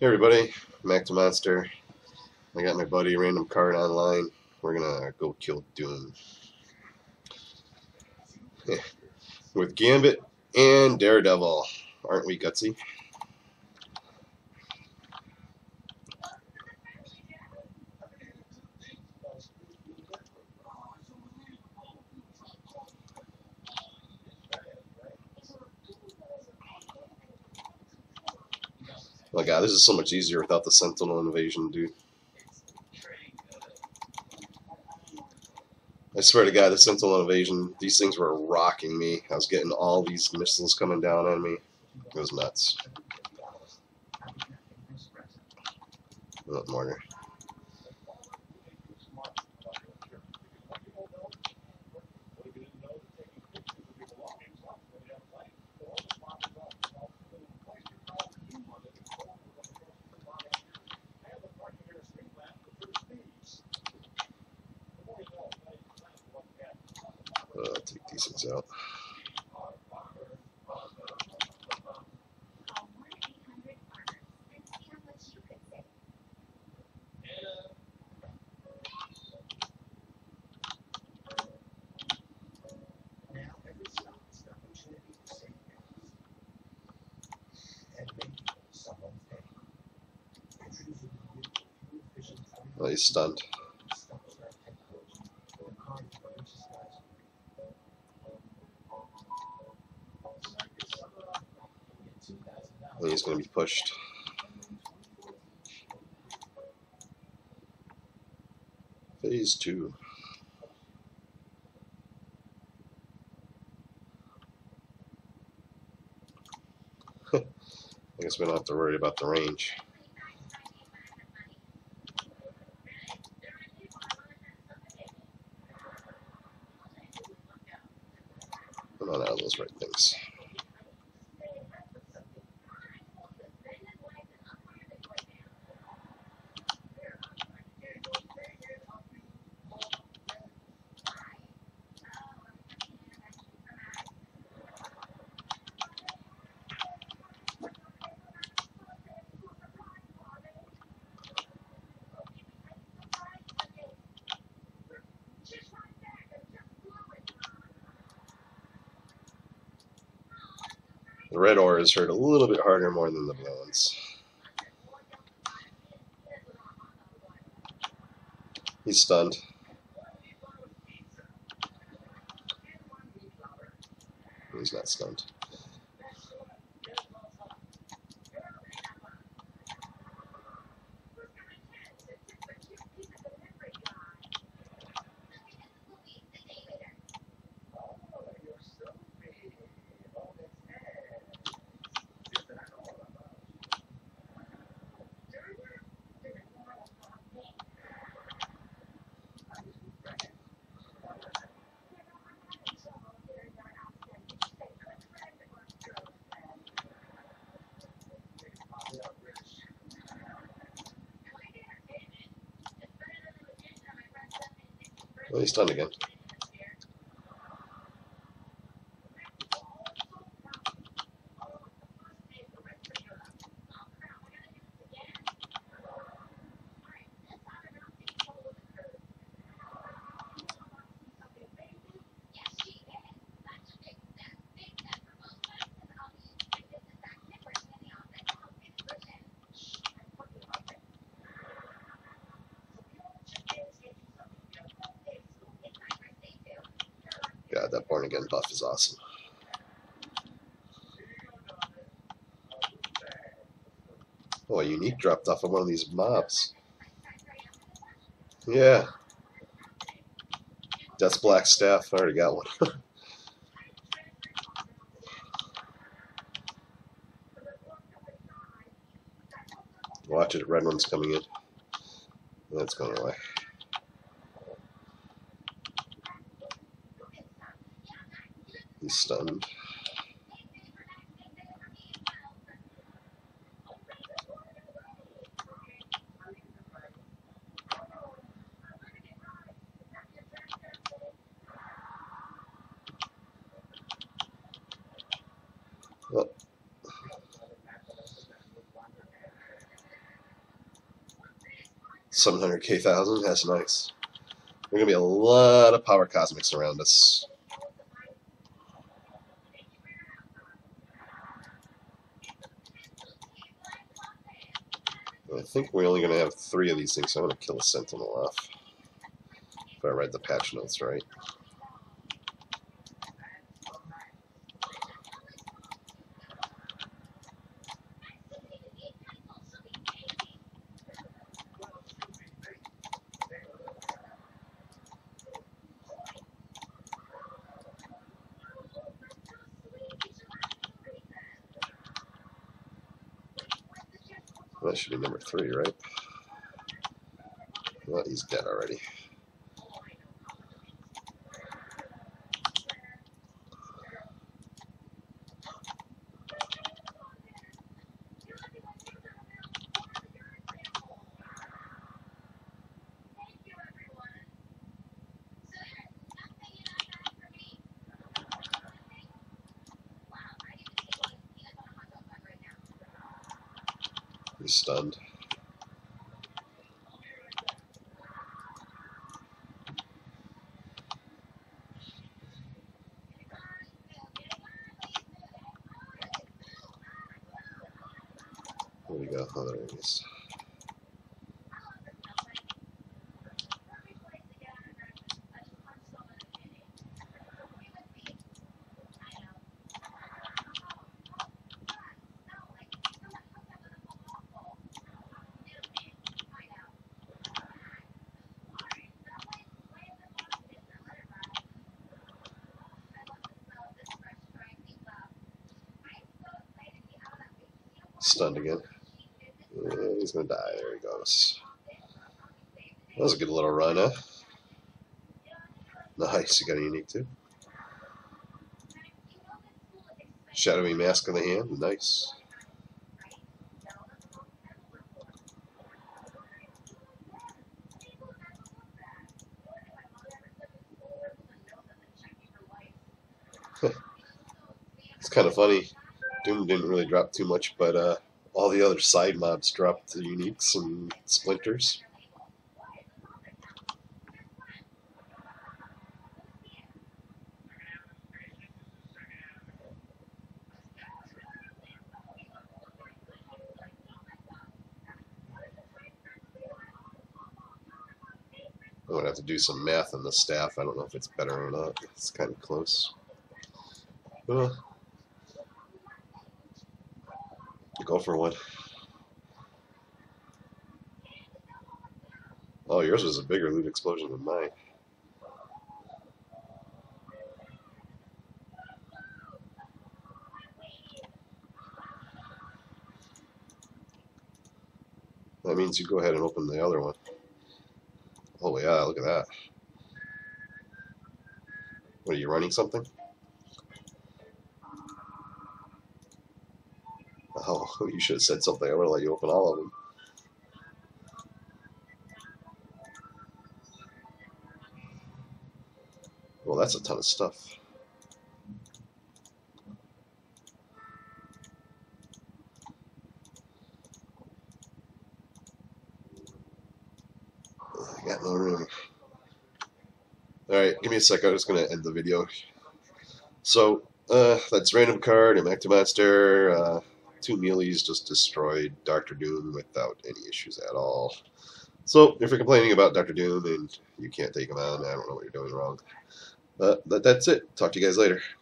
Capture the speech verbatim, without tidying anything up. Hey everybody, Mac to Monster. I got my buddy Random Card online. We're gonna go kill Doom. With Gambit and Daredevil. Aren't we gutsy? Oh my god, this is so much easier without the Sentinel Invasion, dude. I swear to god, the Sentinel Invasion, these things were rocking me. I was getting all these missiles coming down on me. It was nuts. Oh, mortar. Uh, take these things out. Well, he's stunned. He's going to be pushed. Phase two. I guess we don't have to worry about the range. We're not out of those right things. The red auras hurt a little bit harder more than the blue ones. He's stunned. He's not stunned. Well, he's done again. God, that Born Again buff is awesome. Oh, a unique dropped off of one of these mobs. Yeah. Death's Black Staff. I already got one. Watch it. Red one's coming in. That's going away. He's stunned. Oh. seven hundred K thousand. That's nice. There's going to be a lot of power cosmics around us. I think we're only going to have three of these things, so I'm going to kill a Sentinel off. If I read the patch notes right. That should be number three, right? Well, he's dead already. Stunned. There we go. Oh, there it is. Stunned again. Yeah, he's gonna die. There he goes. That was a good little run, huh? Nice. You got a unique too. Shadowy mask in the hand. Nice. It's kind of funny. Doom didn't really drop too much, but uh, all the other side mobs dropped the uniques and splinters. I'm going to have to do some math on the staff. I don't know if it's better or not. It's kind of close. Well, go for one. Oh, yours was a bigger loot explosion than mine. That means you go ahead and open the other one. Oh yeah, look at that. What, are you running something? Oh, you should have said something. I would have let you open all of them. Well, that's a ton of stuff. I got no room. Alright, give me a sec. I'm just going to end the video. So, uh, that's Random Card and Mac to Monster. Uh, Two Neelys just destroyed Doctor Doom without any issues at all. So, if you're complaining about Doctor Doom and you can't take him on, I don't know what you're doing wrong. But, but that's it. Talk to you guys later.